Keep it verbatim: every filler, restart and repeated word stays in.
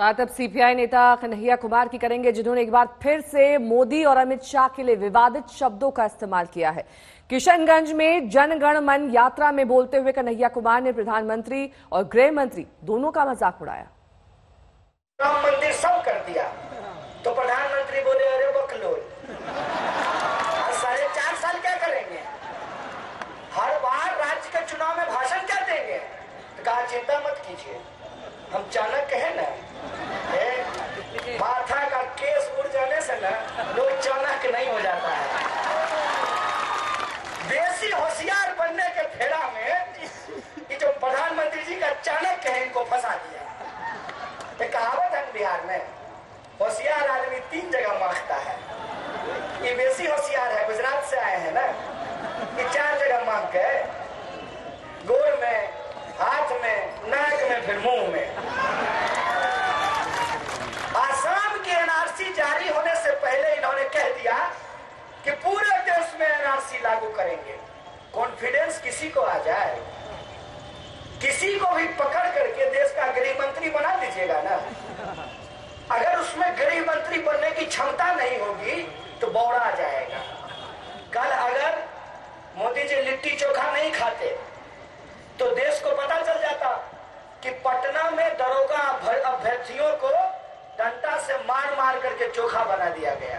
बात अब सीपीआई नेता कन्हैया कुमार की करेंगे, जिन्होंने एक बार फिर से मोदी और अमित शाह के लिए विवादित शब्दों का इस्तेमाल किया है। किशनगंज में जनगणमन यात्रा में बोलते हुए कन्हैया कुमार ने प्रधानमंत्री और गृह मंत्री दोनों का मजाक उड़ाया। राम मंदिर सब कर दिया तो प्रधानमंत्री बोले अरे बकलोल, साढ़े चार साल क्या करेंगे, हर बार राज्य के चुनाव में भाषण क्या देंगे। तो कहा चिंता मत कीजिए, हम चाणक्य है ना, माथा का केस उड़ जाने से ना लोग चाणक्य नहीं हो जाता है। देसी होशियार बनने के फेरा में ये जो प्रधानमंत्री जी का चाणक्य है इनको फंसा दिया। एक कहावत है बिहार में, होशियार आदमी तीन जगह मांगता है। ये बेसी होशियार है, गुजरात से आए हैं ना, ये चार जगह मांग के, गोड़ में, हाथ में, नाक में, फिर मुंह में। आसाम की एनआरसी जारी होने से पहले इन्होंने कह दिया कि पूरे देश में एनआरसी लागू करेंगे। कॉन्फिडेंस किसी को आ जाए, किसी को भी पकड़ करके देश का गृह मंत्री बना दीजिएगा ना। अगर उसमें गृह मंत्री बनने की क्षमता नहीं होगी तो बौरा आ जाएगा। कल अगर मोदी जी लिट्टी चोखा नहीं खाते तो देश को पता चल जाता कि पटना में दरोगा अभ्यर्थियों को डंडा से मार मार करके चोखा बना दिया गया।